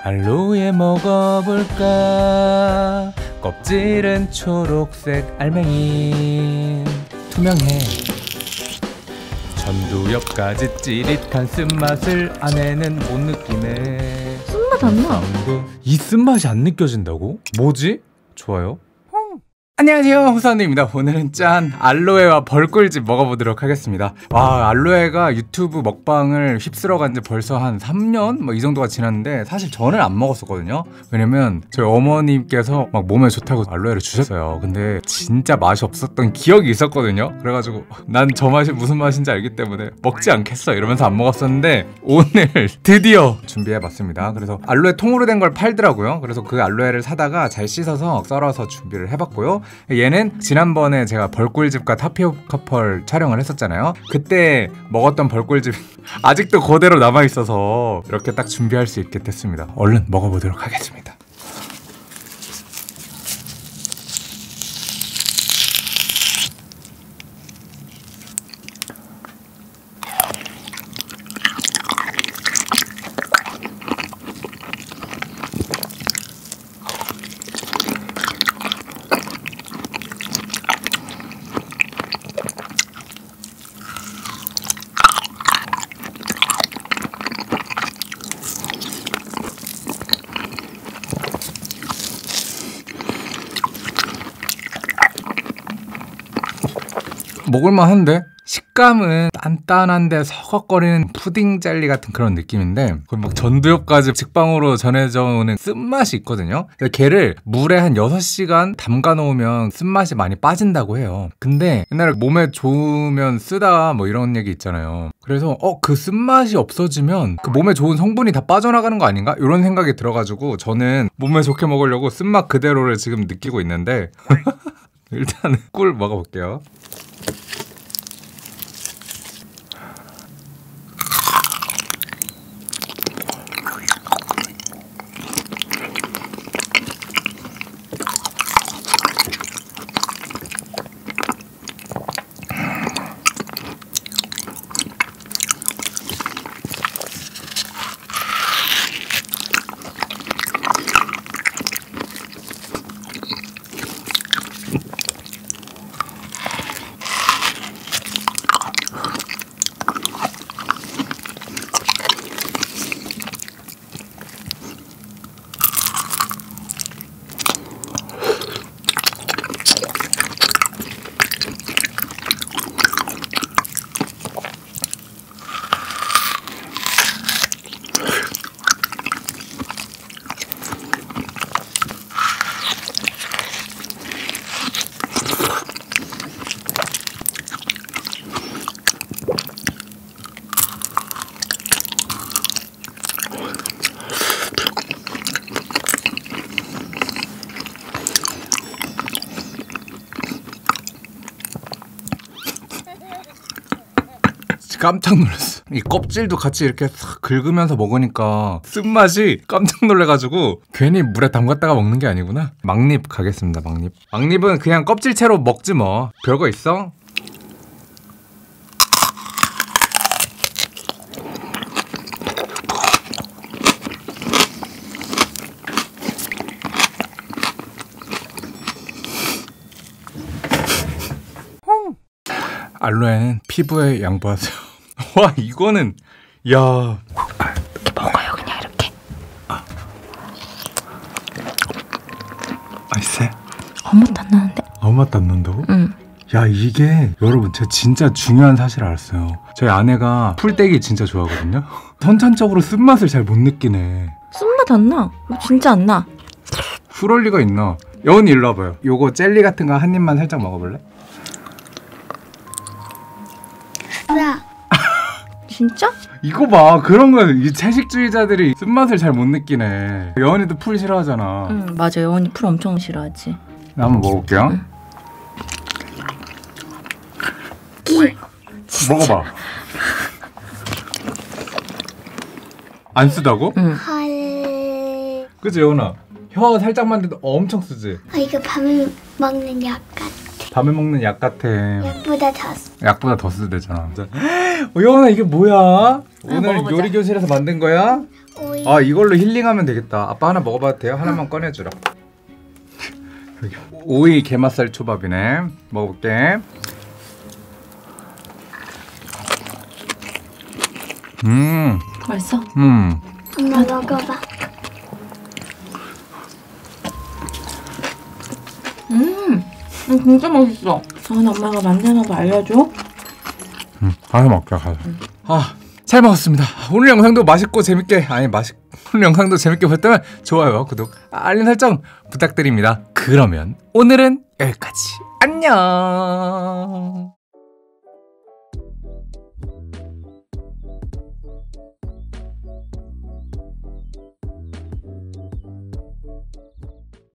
알로에 먹어볼까? 껍질은 초록색 알맹이 투명해. 전두엽까지 찌릿한 쓴맛을 안에는 못 느끼네. 쓴맛 안 나. 이 쓴맛이 안 느껴진다고? 뭐지? 좋아요. 안녕하세요, 홍사운드입니다. 오늘은 짠! 알로에와 벌꿀즙 먹어보도록 하겠습니다. 와, 알로에가 유튜브 먹방을 휩쓸어간 지 벌써 한 3년? 뭐 이 정도가 지났는데 사실 저는 안 먹었었거든요. 왜냐면 저희 어머님께서 막 몸에 좋다고 알로에를 주셨어요. 근데 진짜 맛이 없었던 기억이 있었거든요. 그래가지고 난 저 맛이 무슨 맛인지 알기 때문에 먹지 않겠어 이러면서 안 먹었었는데 오늘 드디어 준비해봤습니다. 그래서 알로에 통으로 된 걸 팔더라고요. 그래서 그 알로에를 사다가 잘 씻어서 썰어서 준비를 해봤고요. 얘는 지난번에 제가 벌꿀즙과 타피오카펄 촬영을 했었잖아요. 그때 먹었던 벌꿀즙 아직도 그대로 남아있어서 이렇게 딱 준비할 수 있게 됐습니다. 얼른 먹어보도록 하겠습니다. 먹을만 한데? 식감은 단단한데 서걱거리는 푸딩 젤리 같은 그런 느낌인데 막 전두엽까지 직방으로 전해져 오는 쓴맛이 있거든요. 걔를 물에 한 6시간 담가 놓으면 쓴맛이 많이 빠진다고 해요. 근데 옛날에 몸에 좋으면 쓰다 뭐 이런 얘기 있잖아요. 그래서 그 쓴맛이 없어지면 그 몸에 좋은 성분이 다 빠져나가는 거 아닌가? 이런 생각이 들어가지고 저는 몸에 좋게 먹으려고 쓴맛 그대로를 지금 느끼고 있는데 일단은 꿀 먹어볼게요. 깜짝 놀랐어. 이 껍질도 같이 이렇게 싹 긁으면서 먹으니까 쓴맛이 깜짝 놀래가지고 괜히 물에 담갔다가 먹는 게 아니구나. 막립 가겠습니다. 막립. 막립은 그냥 껍질채로 먹지 뭐. 별거 있어? 알로에는 피부에 양보하세요. 와, 이거는 야. 먹어요 그냥 이렇게. 맛있어요? 아무 맛도 안 나는데? 아무 맛도 안 난다고? 응. 야, 이게 여러분 제가 진짜 중요한 사실 알았어요. 저희 아내가 풀떼기 진짜 좋아하거든요. 선천적으로 쓴맛을 잘 못 느끼네. 쓴맛 안 나. 진짜 안 나. 그럴 리가 있나. 여운이 일로 와봐요. 요거 젤리 같은 거 한 입만 살짝 먹어볼래? 진짜? 이거 봐. 그런 거 이 채식주의자들이 쓴맛을 잘 못 느끼네. 여원이도 풀 싫어하잖아. 응, 맞아. 여원이 풀 엄청 싫어하지. 나 한번 먹어볼게요. 응. 먹어봐. 안 쓰다고? 응. 그치 여원아? 혀 살짝만 돼도 엄청 쓰지? 이거 밤에 먹는 약 같아. 밤에 먹는 약 같아. 약보다 더 쓰대잖아. 여원아 이게 뭐야? 오늘 먹어보자. 요리 교실에서 만든 거야? 오이. 아 이걸로 힐링하면 되겠다. 아빠 하나 먹어봐도 돼요? 하나만 꺼내주라. 오이 게맛살 초밥이네. 먹어볼게. 맛있어? 엄마 먹어봐. 진짜 맛있어. 저는 엄마가 만드는 거 알려줘. 가서 먹자, 가서. 아, 잘 먹었습니다. 오늘 영상도 맛있고 재밌게, 오늘 영상도 재밌게 보셨다면 좋아요와 구독, 알림 설정 부탁드립니다. 그러면 오늘은 여기까지. 안녕.